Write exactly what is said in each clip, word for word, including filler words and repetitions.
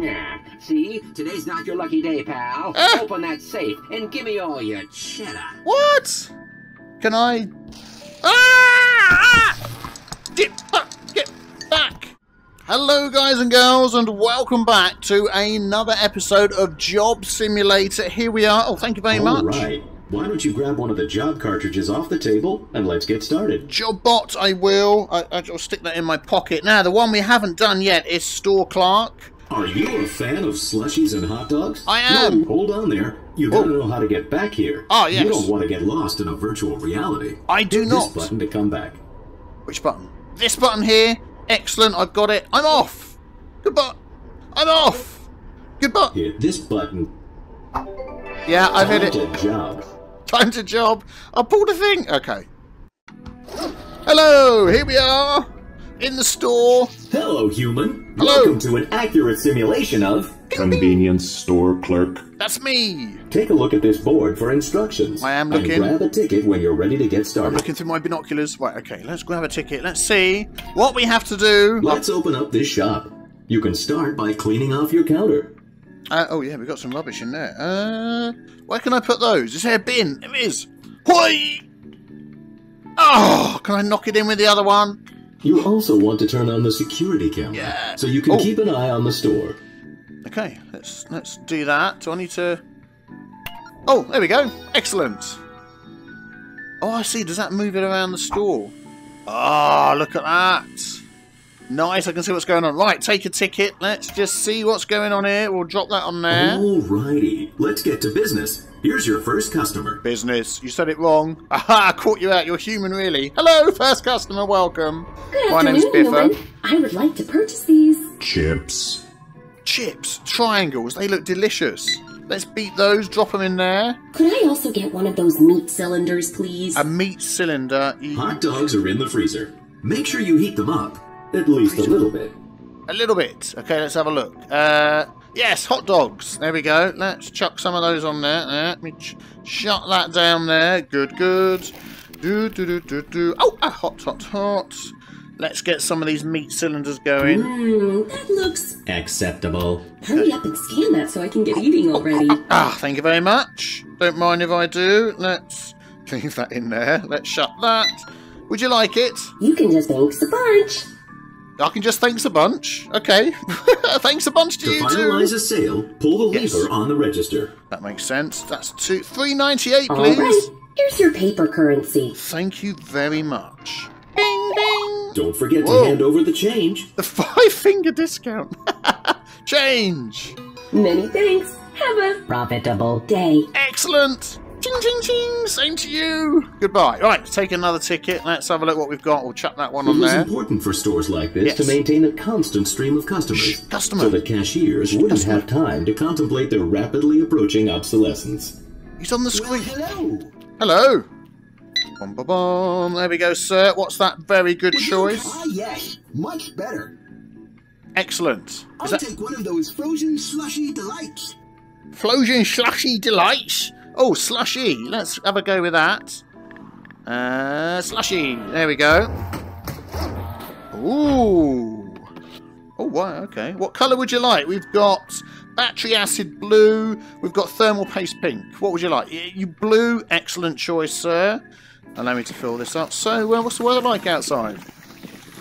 Nah, see? Today's not your lucky day, pal. Ah. Open that safe and give me all your cheddar. What? Can I... Ah! Ah! Get back! Get back! Hello, guys and girls, and welcome back to another episode of Job Simulator. Here we are. Oh, thank you very much. All right. Why don't you grab one of the job cartridges off the table, and let's get started. Job bot, I will. I, I'll stick that in my pocket. Now, the one we haven't done yet is Store Clerk. Are you a fan of slushies and hot dogs? I am. No, hold on there. You gotta know how to get back here. Oh, yes. You don't want to get lost in a virtual reality. I do not. Hit this button to come back. Which button? This button here. Excellent, I've got it. I'm off. Goodbye. I'm off. Goodbye. Hit this button. Yeah, I've hit it. Time to job. Time to job. I pulled a thing. Okay. Hello, here we are in the store. Hello, human. Hello. Welcome to an accurate simulation of convenience store clerk. That's me. Take a look at this board for instructions. I am looking. And grab a ticket when you're ready to get started. I'm looking through my binoculars. Right, okay, let's grab a ticket. Let's see what we have to do. Let's oh. open up this shop. You can start by cleaning off your counter. Uh, oh yeah, we got some rubbish in there. Uh, where can I put those? Is there a bin? It is. Hoi! Oh, can I knock it in with the other one? You also want to turn on the security camera, yeah. so you can oh. keep an eye on the store. Okay, let's let's do that. Do I need to? Oh, there we go. Excellent. Oh, I see. Does that move it around the store? Ah, oh, look at that. Nice, I can see what's going on. Right, take a ticket. Let's just see what's going on here. We'll drop that on there. Alrighty, let's get to business. Here's your first customer. Business. You said it wrong. Aha, I caught you out. You're human, really. Hello, first customer. Welcome. Good My name's Biffa. I would like to purchase these. Chips. Chips. Triangles. They look delicious. Let's beat those. Drop them in there. Could I also get one of those meat cylinders, please? A meat cylinder. Hot dogs are in the freezer. Make sure you heat them up. At least a little bit. A little bit. Okay, let's have a look. Uh, yes, hot dogs. There we go. Let's chuck some of those on there. Let me ch shut that down there. Good, good. Do, do, do, do, do. Oh, ah, hot, hot, hot. Let's get some of these meat cylinders going. Mm, that looks acceptable. Hurry up and scan that so I can get eating already. Ah, ah, ah, thank you very much. Don't mind if I do. Let's leave that in there. Let's shut that. Would you like it? You can just thank the bunch. I can just thanks a bunch. Okay. Thanks a bunch to, to you too. To finalise a sale, pull the yes. lever on the register. That makes sense. That's two three ninety eight, please. All right. Here's your paper currency. Thank you very much. Bing, bing. Don't forget Whoa. to hand over the change. The five finger discount. Change. Many thanks. Have a profitable day. Excellent. Ching, ching, ching. Same to you. Goodbye. Right, take another ticket. Let's have a look what we've got. We'll chuck that one on there. It is important for stores like this yes. to maintain a constant stream of customers, Shh, customer. so that cashiers Shh, wouldn't customer. have time to contemplate their rapidly approaching obsolescence. He's on the screen. Well, hello. Hello. Bom, bom, bom. There we go, sir. What's that? Very good Would choice. Ah, yes. Much better. Excellent. Is I'll that... take one of those frozen slushy delights. Frozen slushy delights. Oh, slushy. Let's have a go with that. Uh, slushy. There we go. Ooh. Oh, wow. Okay. What colour would you like? We've got battery acid blue. We've got thermal paste pink. What would you like? You blue. Excellent choice, sir. Allow me to fill this up. So, uh, what's the weather like outside?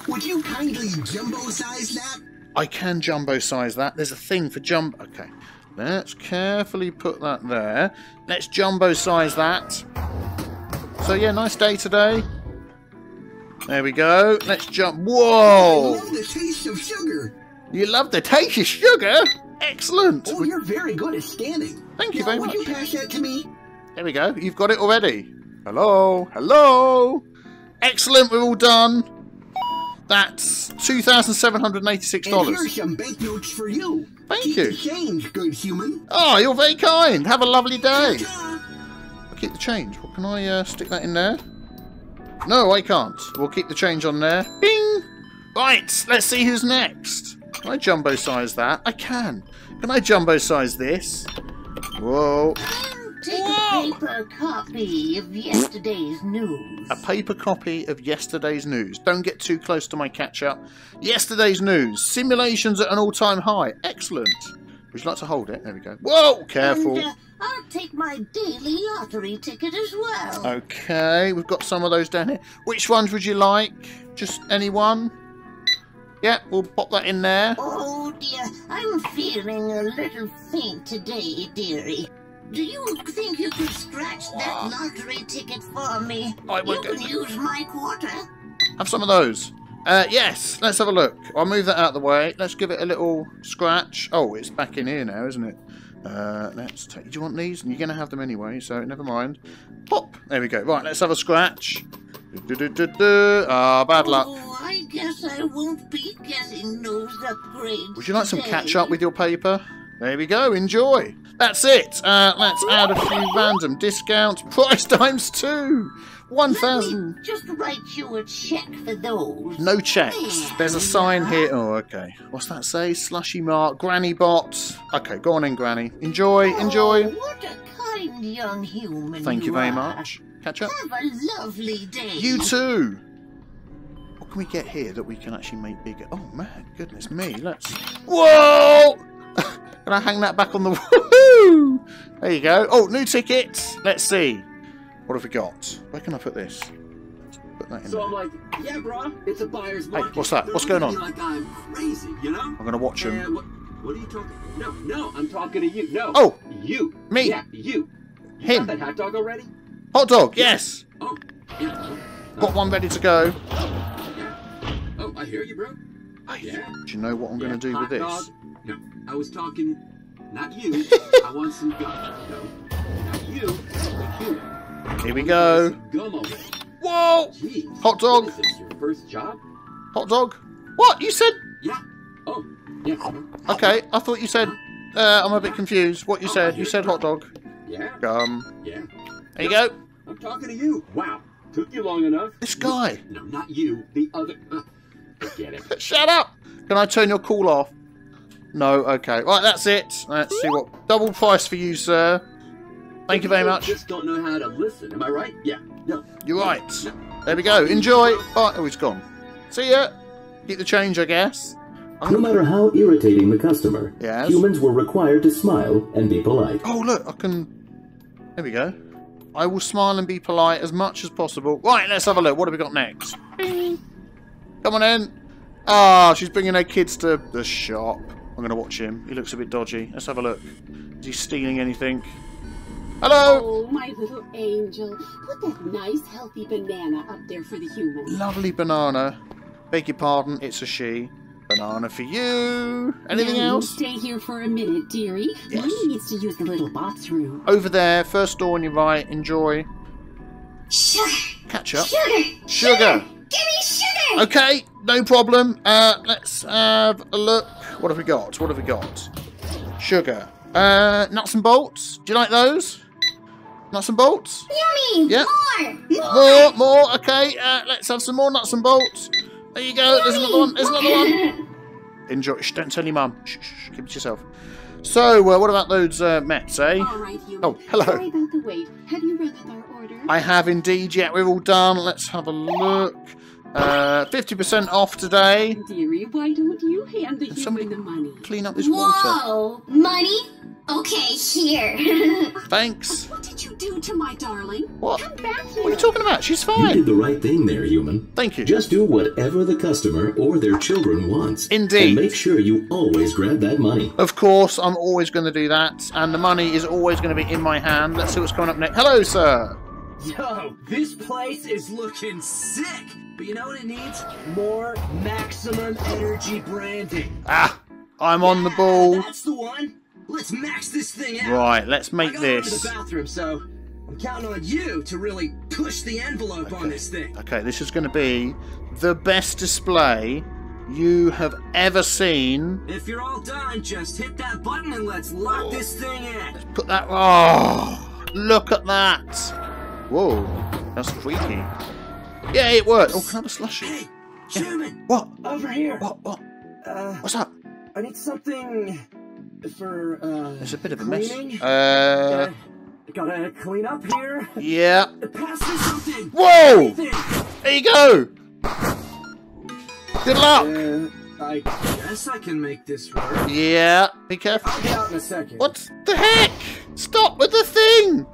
Would you kindly jumbo-size that? I can jumbo-size that. There's a thing for jumbo. Okay. Let's carefully put that there. Let's jumbo size that. So yeah, nice day today. There we go. Let's jump. Whoa! I love the taste of sugar. You love the taste of sugar? Excellent. Oh, you're very good at scanning. Thank you now, very would much. Would you pass that to me? There we go. You've got it already. Hello. Hello. Excellent. We're all done. That's two thousand seven hundred and eighty-six dollars. Here's some banknotes for you. Thank Keep you. The change, good human. Oh, you're very kind. Have a lovely day. I'll keep the change. What can I uh, stick that in there? No, I can't. We'll keep the change on there. Bing. Right. Let's see who's next. Can I jumbo size that? I can. Can I jumbo size this? Whoa. Take Whoa. a paper copy of yesterday's news. A paper copy of yesterday's news. Don't get too close to my catch-up. Yesterday's news. Simulations at an all-time high. Excellent. Would you like to hold it? There we go. Whoa, careful. And, uh, I'll take my daily lottery ticket as well. Okay, we've got some of those down here. Which ones would you like? Just anyone? Yeah, we'll pop that in there. Oh, dear. I'm feeling a little faint today, dearie. Do you think you could scratch wow. that lottery ticket for me? I will you go. can use my quarter. Have some of those. Uh, yes, let's have a look. I'll move that out of the way. Let's give it a little scratch. Oh, it's back in here now, isn't it? Uh, let's take. Do you want these? And you're going to have them anyway, so never mind. Pop. There we go. Right, let's have a scratch. Do, do, do, do. Ah, bad luck. Oh, I guess I won't be getting those upgrades. Would you like today? some catch up with your paper? There we go. Enjoy. That's it. Uh, let's add a few random discounts. Price times two. One thousand. Just write you a check for those. No checks. There's a sign here. Oh, okay. What's that say? Slushy Mart, Granny Bot. Okay, go on in, Granny. Enjoy, oh, enjoy. What a kind young human. Thank you, you very much. Catch up. Have a lovely day. You too. What can we get here that we can actually make bigger? Oh man, goodness me. Let's. Whoa! Can I hang that back on the wall? There you go. Oh, new tickets. Let's see. What have we got? Where can I put this? Let's put that in. So there. I'm like, yeah, bro, it's a buyer's market. Hey, what's that? They're what's going on? Like I'm crazy, you know? I'm gonna watch him. Uh, what, what are you talking? No, no, I'm talking to you. No. Oh, you. Me. Yeah, you. Him. You got that hot dog already? Hot dog. Yes. Oh. Yeah. Got one ready to go. Oh, yeah. Oh, I hear you, bro. Hey, yeah. Do you know what I'm yeah, gonna do hot with dog. this? No, I was talking, not you. I want some gum. No, not you. Not you. Here we go. Whoa! Jeez. Hot dog. What is this, your first job? Hot dog. What you said? Yeah. Oh. Yeah. Okay. I thought you said. Uh, I'm a bit confused. What you oh, said? You said hot dog. Yeah. Gum. Yeah. There you go. I'm talking to you. Wow. Took you long enough. This guy. No, not you. The other. Uh, forget it. Shut up. Can I turn your call off? No. Okay. Right. That's it. Let's see what double price for you, sir. Thank you very much. I just don't know how to listen. Am I right? Yeah. No. You're right. No. There we go. Enjoy. Bye. Oh, he's gone. See ya. Keep the change, I guess. I'm no matter how irritating the customer, yes. humans were required to smile and be polite. Oh, look. I can... There we go. I will smile and be polite as much as possible. Right, let's have a look. What have we got next? Come on in. Ah, oh, she's bringing her kids to the shop. I'm going to watch him. He looks a bit dodgy. Let's have a look. Is he stealing anything? Hello! Oh, my little angel. Put that nice, healthy banana up there for the human. Lovely banana. Beg your pardon, it's a she. Banana for you. Anything now else? Stay here for a minute, dearie. Yes. Mommy needs to use the little box room. Over there, first door on your right. Enjoy. Sugar. Catch up. Sugar. Sugar. Sugar. Give me sugar. Okay, no problem. Uh, let's have a look. What have we got? What have we got? Sugar. Uh, nuts and bolts. Do you like those? Nuts and bolts? Yummy! Yep. More! More! More, more. Okay, uh, let's have some more nuts and bolts. There you go, Yummy. there's another one, there's another one. Enjoy. Shh, don't tell your mum. Shh, shh, keep it to yourself. So, uh, what about those uh, Mets, eh? All right, you. Oh, hello. Sorry about the wait. Have you registered our order? I have indeed, yeah, we're all done. Let's have a look. Uh, fifty percent off today. Dearie, why don't you hand the human the money? Clean up this water. Whoa! Money? Okay, here. Thanks. What did you do to my darling? What? Come back here. What are you talking about? She's fine. You did the right thing there, human. Thank you. Just do whatever the customer or their children wants. Indeed. And make sure you always grab that money. Of course, I'm always going to do that. And the money is always going to be in my hand. Let's see what's coming up next. Hello, sir. Yo, this place is looking sick. But you know what it needs? More maximum energy branding. Ah, I'm yeah, on the ball. That's the one. Let's max this thing out. Right, let's make I this. I got to the bathroom, so I'm counting on you to really push the envelope okay. on this thing. Okay, this is going to be the best display you have ever seen. If you're all done, just hit that button and let's lock oh. this thing in. Let's put that. Oh, look at that. Whoa, that's freaky. Yeah, it worked. Oh, can I have a slushy? Hey, yeah. Human! What? Over here! What? What? Uh, What's up? I need something for, uh... It's a bit of a cleaning. mess. Uh... Gotta clean up here. Yeah. Pass me something. Whoa! Anything. There you go. Good luck. Uh, I guess I can make this work. Yeah. Be careful. I'll be out in a second. What the heck? Stop with the thing.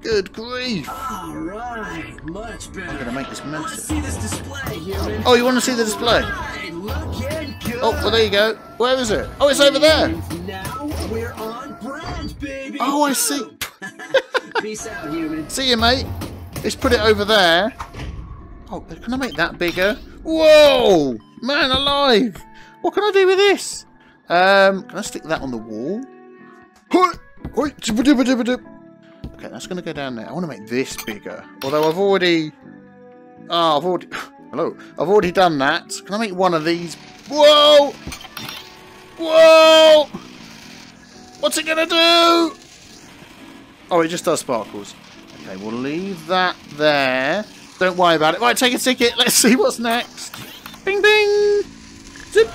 Good grief. All right. Much better. I'm gonna make this mess. I wanna see this display, human. Oh, you want to see the display? Right, looking good. Oh, well, there you go. Where is it? Oh, it's over there. And now we're on brand, baby. Oh, I see. Peace out, human. See you, mate. Let's put it over there. Oh, can I make that bigger? Whoa! Man alive! What can I do with this? Um, can I stick that on the wall? Okay, that's going to go down there. I want to make this bigger. Although I've already... Oh, I've already... Hello. I've already done that. Can I make one of these? Whoa! Whoa! What's it going to do? Oh, it just does sparkles. Okay, we'll leave that there. Don't worry about it. Right, take a ticket. Let's see what's next. Bing, bing. Zip.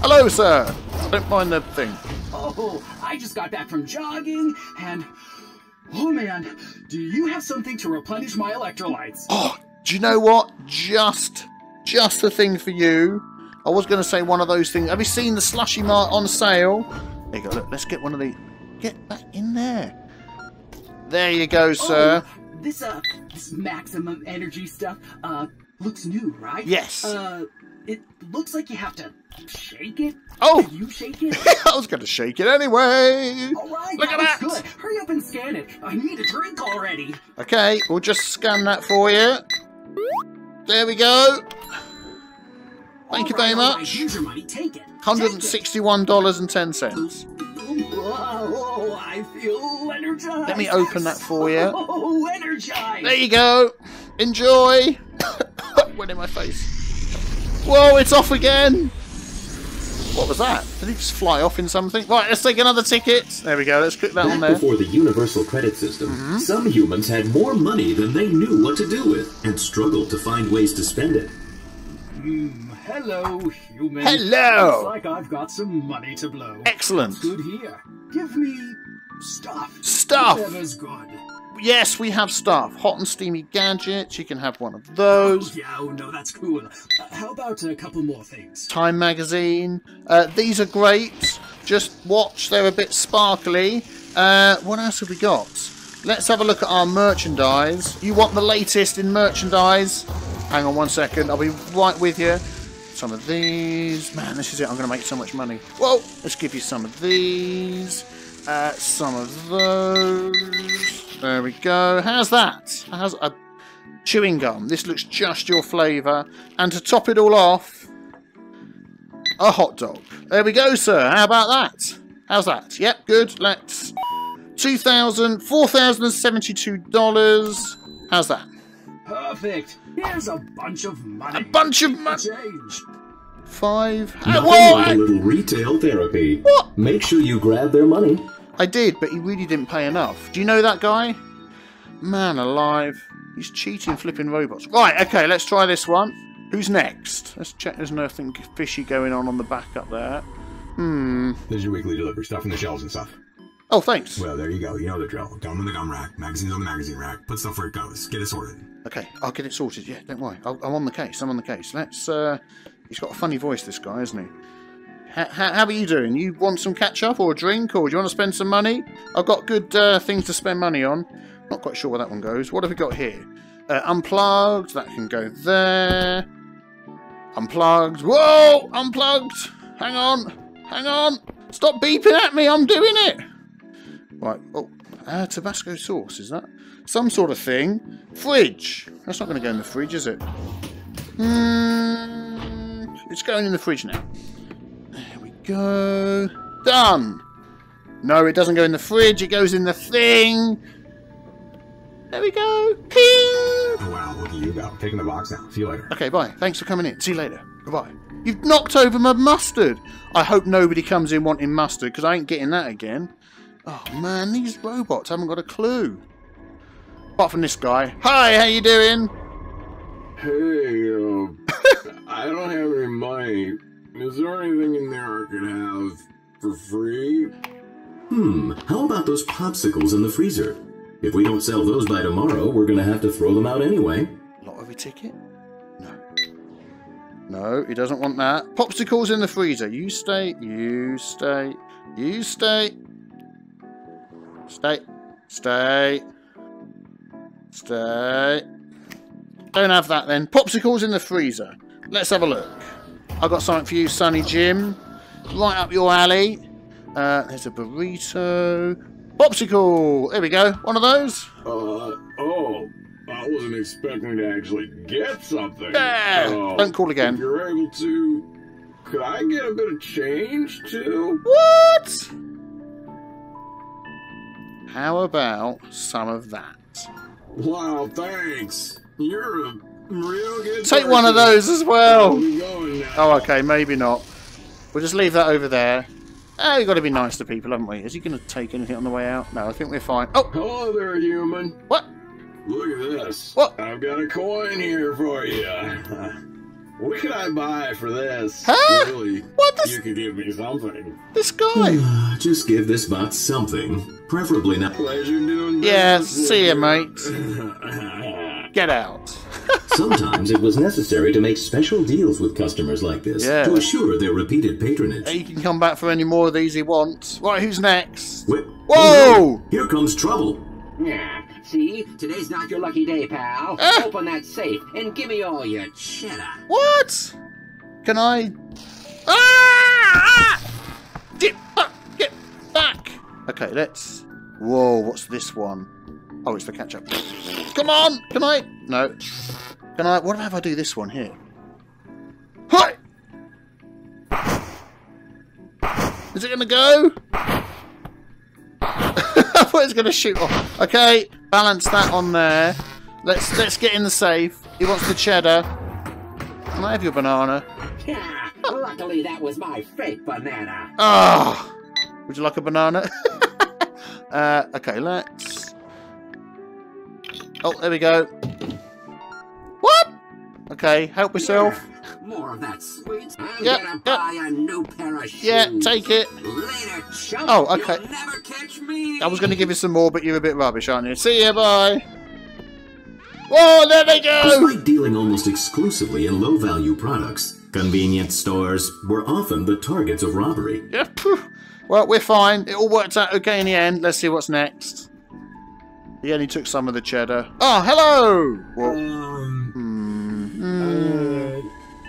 Hello, sir. Don't mind the thing. Oh, I just got back from jogging and... Oh, man. Do you have something to replenish my electrolytes? Oh, do you know what? Just, just the thing for you. I was going to say one of those things. Have you seen the Slushy Mart on sale? There you go. Look, let's get one of the... Get back in there. There you go, sir. Oh, this uh, this maximum energy stuff uh looks new, right? Yes. Uh, it looks like you have to shake it. Oh, can you shake it? I was gonna shake it anyway. All right, look at that. Good. Hurry up and scan it. I need a drink already. Okay, we'll just scan that for you. There we go. Thank all you right, very much. Right. Here's your money. Take it. one hundred sixty-one dollars and ten cents. Whoa, I feel energized. Let me open that for you. Oh, energized. There you go. Enjoy. Went in my face. Whoa, it's off again. What was that? Did he just fly off in something? Right, let's take another ticket. There we go. Let's click that Back on there. Before the universal credit system, mm-hmm. some humans had more money than they knew what to do with and struggled to find ways to spend it. Mm. Hello, human. Hello. Looks like I've got some money to blow. Excellent. It's good here. Give me stuff. Stuff. Whatever's good. Yes, we have stuff. Hot and steamy gadgets. You can have one of those. Oh, yeah, oh, no, that's cool. Uh, how about a couple more things? Time magazine. Uh, these are great. Just watch. They're a bit sparkly. Uh, what else have we got? Let's have a look at our merchandise. You want the latest in merchandise? Hang on one second. I'll be right with you. Some of these. Man, this is it. I'm going to make so much money. Whoa! Let's give you some of these. Uh, some of those. There we go. How's that? How's a chewing gum? This looks just your flavour. And to top it all off, a hot dog. There we go, sir. How about that? How's that? Yep, good. Let's... two thousand, four thousand seventy-two dollars. How's that? Perfect. Here's a bunch of money. A bunch of money. Five. Nothing like a little retail therapy. What? Make sure you grab their money. I did, but he really didn't pay enough. Do you know that guy? Man alive. He's cheating flipping robots. Right, okay, let's try this one. Who's next? Let's check there's nothing fishy going on on the back up there. Hmm. There's your weekly delivery stuff and the shelves and stuff. Oh, thanks. Well, there you go. You know the drill. Gum in the gum rack. Magazines on the magazine rack. Put stuff where it goes. Get it sorted. Okay, I'll get it sorted. Yeah, don't worry. I'll, I'm on the case. I'm on the case. Let's, uh... He's got a funny voice, this guy, isn't he? H how are you doing? You want some ketchup or a drink? Or do you want to spend some money? I've got good uh, things to spend money on. Not quite sure where that one goes. What have we got here? Uh, unplugged. That can go there. Unplugged. Whoa! Unplugged! Hang on. Hang on. Stop beeping at me. I'm doing it. Right, oh, uh, Tabasco sauce, is that? Some sort of thing. Fridge. That's not going to go in the fridge, is it? Mm, it's going in the fridge now. There we go. Done. No, it doesn't go in the fridge. It goes in the thing. There we go. Ping. Oh, wow, look at you go. Taking the box now. See you later. Okay, bye. Thanks for coming in. See you later. Goodbye. You've knocked over my mustard. I hope nobody comes in wanting mustard because I ain't getting that again. Oh man, these robots haven't got a clue. Apart from this guy. Hi, how you doing? Hey, uh, I don't have any money. Is there anything in there I can have for free? Hmm, how about those popsicles in the freezer? If we don't sell those by tomorrow, we're gonna have to throw them out anyway. Lottery ticket? No. No, he doesn't want that. Popsicles in the freezer. You stay, you stay, you stay. Stay, stay, stay. Don't have that then. Popsicles in the freezer. Let's have a look. I've got something for you, Sonny Jim. Right up your alley. Uh, there's a burrito. Popsicle! There we go. One of those. Uh, oh. I wasn't expecting to actually get something. Yeah. Uh, Don't call again. If you're able to... Could I get a bit of change, too? What? How about some of that? Wow, thanks. You're a real good Take person. One of those as well. Oh, okay. Maybe not. We'll just leave that over there. Oh, we've got to be nice to people, haven't we? Is he going to take anything on the way out? No, I think we're fine. Oh! Hello there, human. What? Look at this. What? I've got a coin here for you. What could I buy for this? Huh? Really, what? This... You could give me something. This guy. Just give this bot something. Preferably not. Pleasure doing business. Yeah, see you, mate. Get out. Sometimes it was necessary to make special deals with customers like this yeah. to assure their repeated patronage. He can come back for any more of these he wants. Right, who's next? Wait, whoa! Hey, here comes trouble. Yeah, see? Today's not your lucky day, pal. Ah. Open that safe and give me all your cheddar. What? Can I... Ah! Get back! Get back! Okay, let's... Whoa, what's this one? Oh, it's the ketchup. Come on! Can I... No. Can I... What if I do this one here? Hi! Is it going to go? I thought it was going to shoot off. Okay, balance that on there. Let's let's get in the safe. He wants the cheddar. Can I have your banana? Yeah, luckily that was my fake banana. Oh! Would you like a banana? uh, okay, let's... Oh, there we go. What? Okay, help yourself. Yeah, more of that sweet. I'm yep, gonna yep. buy a new pair of shoes. Yeah, take it. Later, chump. Oh, okay. You'll never catch me. I was gonna give you some more, but you're a bit rubbish, aren't you? See ya, bye. Oh, there they go. Despite dealing almost exclusively in low-value products, convenience stores were often the targets of robbery. Yeah. Well, we're fine. It all worked out okay in the end. Let's see what's next. He only took some of the cheddar. Oh, hello. Well, um, mm, uh,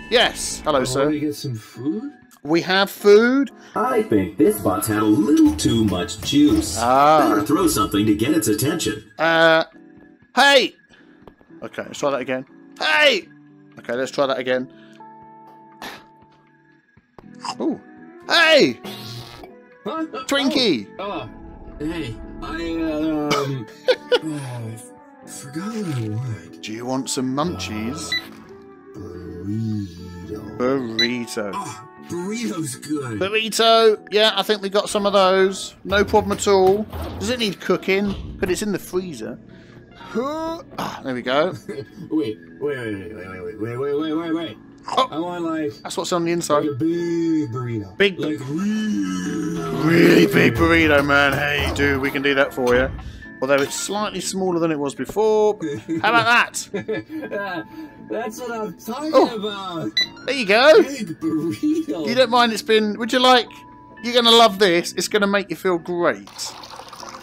yes. Hello, I sir. We get some food. We have food. I think this bot's had a little too much juice. Ah. Better throw something to get its attention. Uh, hey. Okay, let's try that again. Hey. Okay, let's try that again. Oh. Hey. Huh? Twinkie. Oh. Oh. Hey. I, um, oh, I forgot what I wanted. Do you want some munchies? Uh, burrito. Burrito. Oh, burrito's good. Burrito. Yeah, I think we got some of those. No problem at all. Does it need cooking? But it's in the freezer. Ah, there we go. wait, wait, wait, wait, wait, wait, wait, wait, wait, wait. Oh, I want like... That's what's on the inside. Like a big burrito. Big... Like really... Really big burrito, man. Hey, dude, we can do that for you. Although it's slightly smaller than it was before. How about that? uh, that's what I'm talking oh. about. There you go. Big burrito. You don't mind it's been... Would you like... You're going to love this. It's going to make you feel great.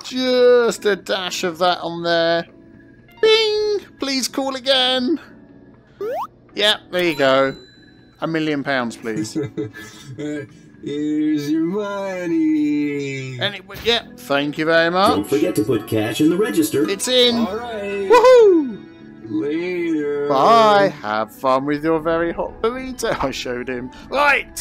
Just a dash of that on there. Bing! Please call again. Yeah, there you go. A million pounds, please. Here's your money. And it, yeah, thank you very much. Don't forget to put cash in the register. It's in. All right. Woohoo! Later. Bye. Have fun with your very hot burrito. I showed him. Right.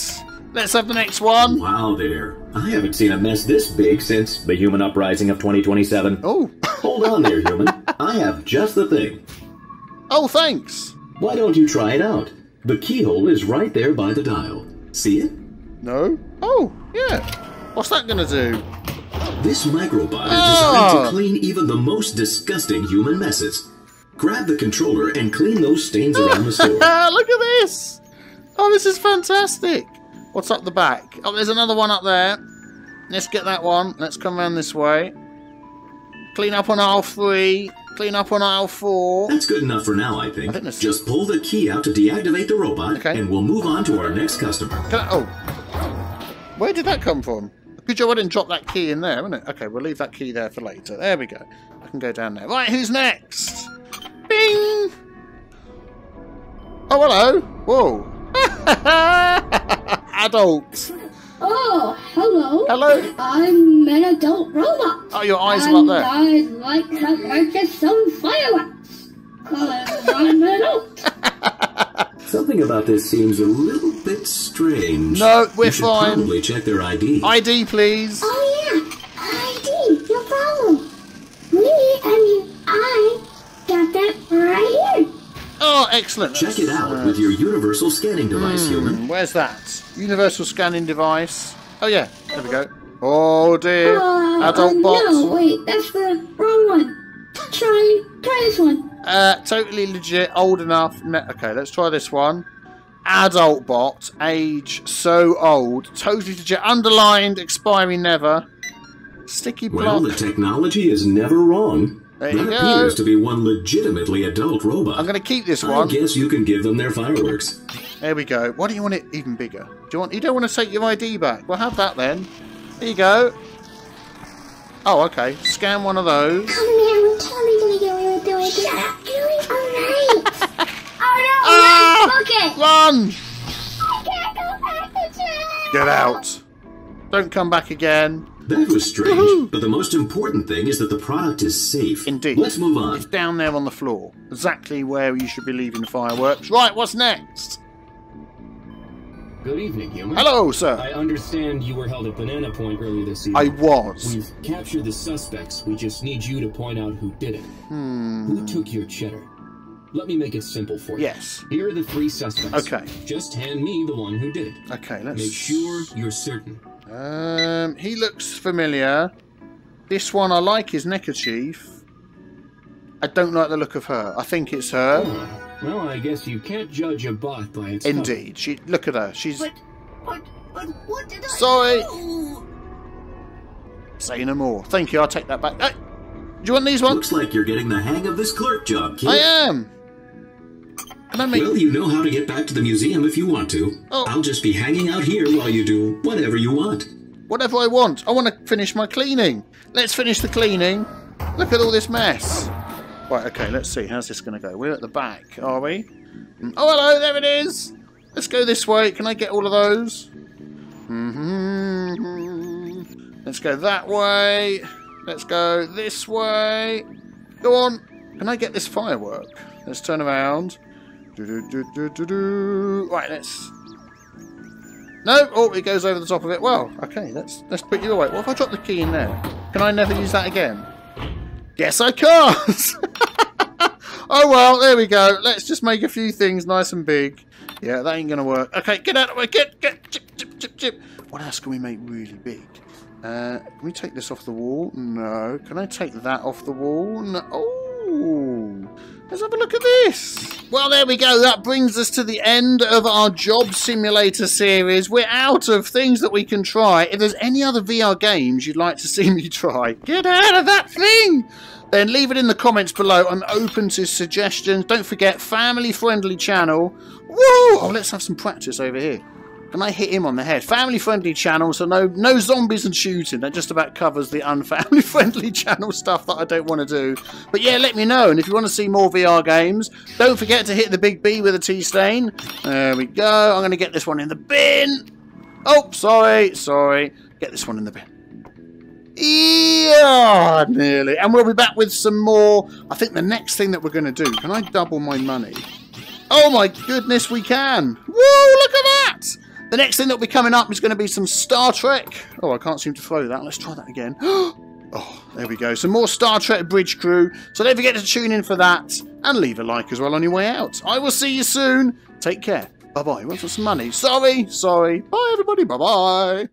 Let's have the next one. Wow, there. I haven't seen a mess this big since the human uprising of twenty twenty-seven. Oh. Hold on there, human. I have just the thing. Oh, thanks. Why don't you try it out? The keyhole is right there by the dial. See it? No. Oh, yeah. What's that gonna do? This microbot oh. is designed to clean even the most disgusting human messes. Grab the controller and clean those stains around the store. Look at this! Oh, this is fantastic! What's up the back? Oh, there's another one up there. let's get that one. Let's come around this way. Clean up on aisle three. Clean up on aisle four. That's good enough for now, I think. I think that's... Just pull the key out to deactivate the robot, okay. And we'll move on to our next customer. Can I... Oh. Where did that come from? Good job I didn't drop that key in there, wasn't it? Okay, we'll leave that key there for later. There we go. I can go down there. Right, who's next? Bing! Oh, hello. Whoa. Adult. Oh, hello. Hello. I'm an adult robot. Oh, your eyes are up there. I'd like to purchase some fireworks. Because I'm an adult. Something about this seems a little bit strange. No, we're fine. Probably check their I D. I D, please. Oh, yeah. I D. No problem. Me, I mean, I got that right here. Oh, excellent. Check it out with your universal scanning device, mm, human. Where's that? Universal scanning device. Oh, yeah. There we go. Oh, dear. Uh, Adult uh, box. No, wait. That's the wrong one. Try, try this one. Uh, totally legit. Old enough. Okay, let's try this one. Adult bot. Age so old. Totally legit. Underlined. Expiring never. Sticky block. Well, the technology is never wrong. There that appears to be one legitimately adult robot. I'm going to keep this one. I guess you can give them their fireworks. There we go. Why do you want it even bigger? Do you want? You don't want to take your I D back. Well, have that then. There you go. Oh, okay. Scan one of those. Come here. We're totally going to get away with doing it. Shut up, Julie. All right. Oh, no. Ah, run. I can't go back to jail. Get out. Don't come back again. That was strange, but the most important thing is that the product is safe. Indeed. Let's move on. It's down there on the floor, exactly where you should be leaving the fireworks. Right, what's next? Good evening, human. Hello, sir. I understand you were held at Banana Point earlier this evening. I was. We've captured the suspects. We just need you to point out who did it. Hmm. Who took your cheddar? Let me make it simple for you. Yes. Here are the three suspects. Okay. Just hand me the one who did it. Okay, let's... Make sure you're certain. Um, he looks familiar. This one, I like his neckerchief. I don't like the look of her. I think it's her. Oh, well, I guess you can't judge a bot by its Indeed. She, look at her. She's... But, but, but what did I Sorry. Do? Say no more. Thank you. I'll take that back. Hey, do you want these ones? Looks like you're getting the hang of this clerk job, kid. I am. Make... Well, you know how to get back to the museum if you want to. Oh. I'll just be hanging out here while you do whatever you want. Whatever I want. I want to finish my cleaning. Let's finish the cleaning. Look at all this mess. Right, okay, let's see. How's this going to go? We're at the back, are we? Oh, hello, there it is. Let's go this way. Can I get all of those? Mm-hmm. Let's go that way. Let's go this way. Go on. Can I get this firework? Let's turn around. Do, do, do, do, do. Right, let's... No! Oh, it goes over the top of it. Well, okay, let's let's put you away. What if I drop the key in there? Can I never use that again? Yes, I can't! Oh, well, there we go. Let's just make a few things nice and big. Yeah, that ain't going to work. Okay, get out of the way. Get, get, chip, chip, chip, chip. What else can we make really big? Uh, can we take this off the wall? No. Can I take that off the wall? No. Oh! Let's have a look at this. Well, there we go. That brings us to the end of our Job Simulator series. We're out of things that we can try. If there's any other V R games you'd like to see me try, get out of that thing. Then leave it in the comments below. I'm open to suggestions. Don't forget, family-friendly channel. Woo! Oh, let's have some practice over here. Can I hit him on the head? Family-friendly channel, so no no zombies and shooting. That just about covers the unfamily-friendly channel stuff that I don't want to do. But yeah, let me know. And if you want to see more V R games, don't forget to hit the big B with a T stain. There we go. I'm going to get this one in the bin. Oh, sorry, sorry. Get this one in the bin. Yeah, nearly. And we'll be back with some more. I think the next thing that we're going to do... Can I double my money? Oh, my goodness, we can. Woo, look at that. The next thing that will be coming up is going to be some Star Trek. Oh, I can't seem to throw that. Let's try that again. Oh, there we go. Some more Star Trek Bridge Crew. So don't forget to tune in for that and leave a like as well on your way out. I will see you soon. Take care. Bye-bye. Want some money? Sorry. Sorry. Bye, everybody. Bye-bye.